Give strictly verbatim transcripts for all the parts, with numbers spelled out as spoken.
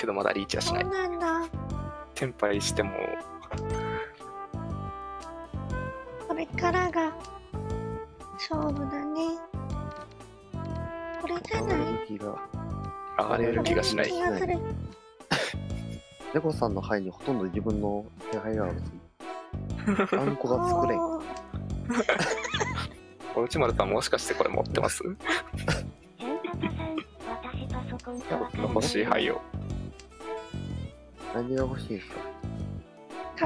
けどまだリーチはしない。そうなんだ。テンパイしてもこれからが勝負だね。これじゃない上がれる気がしない。レゴさんの牌にほとんど自分の手牌があるし、あんこが作れん。お内丸さんもしかしてこれ持ってます？欲しい牌を。何が欲しいですか？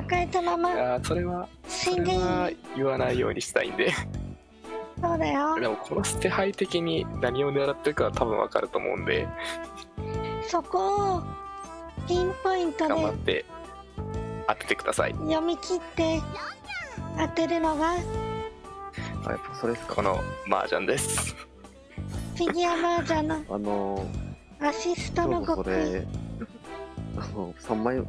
抱えたまま。いやそれはそれは言わないようにしたいんで。そうだよ。でもこの捨て牌的に何を狙ってるかは多分わかると思うんで。そこをピンポイントで頑張って当ててください。読み切って当てるのがこの麻雀です。フィギュア麻雀のあのアシストの極意。あの三枚